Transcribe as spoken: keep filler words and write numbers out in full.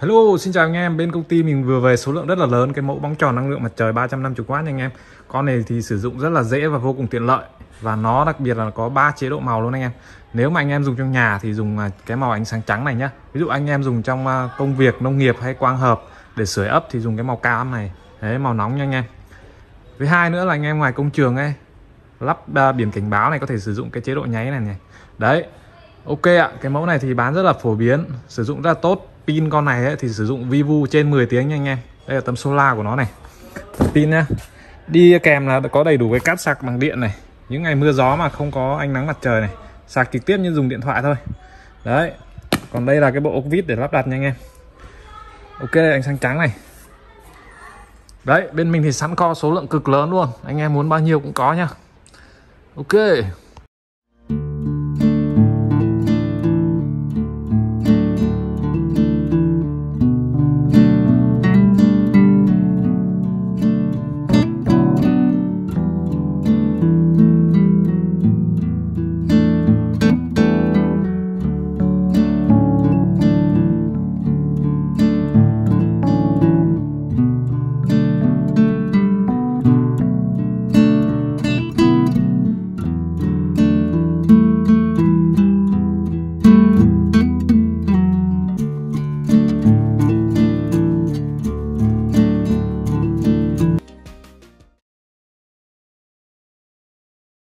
Hello, xin chào anh em. Bên công ty mình vừa về số lượng rất là lớn cái mẫu bóng tròn năng lượng mặt trời ba trăm năm mươi oát anh em. Con này thì sử dụng rất là dễ và vô cùng tiện lợi, và nó đặc biệt là có ba chế độ màu luôn anh em. Nếu mà anh em dùng trong nhà thì dùng cái màu ánh sáng trắng này nhá. Ví dụ anh em dùng trong công việc nông nghiệp hay quang hợp để sưởi ấp thì dùng cái màu cam này. Đấy, màu nóng nha anh em. Với hai nữa là anh em ngoài công trường ấy, lắp biển cảnh báo này có thể sử dụng cái chế độ nháy này này. Đấy. Ok ạ, cái mẫu này thì bán rất là phổ biến, sử dụng rất là tốt. Pin con này ấy, thì sử dụng Vivu trên mười tiếng nha anh em. Đây là tấm solar của nó này. Pin nhá. Đi kèm là có đầy đủ cái cáp sạc bằng điện này. Những ngày mưa gió mà không có ánh nắng mặt trời này, sạc trực tiếp như dùng điện thoại thôi. Đấy. Còn đây là cái bộ ốc vít để lắp đặt nha anh em. Ok, ánh sáng trắng này. Đấy, bên mình thì sẵn kho số lượng cực lớn luôn. Anh em muốn bao nhiêu cũng có nha. Ok.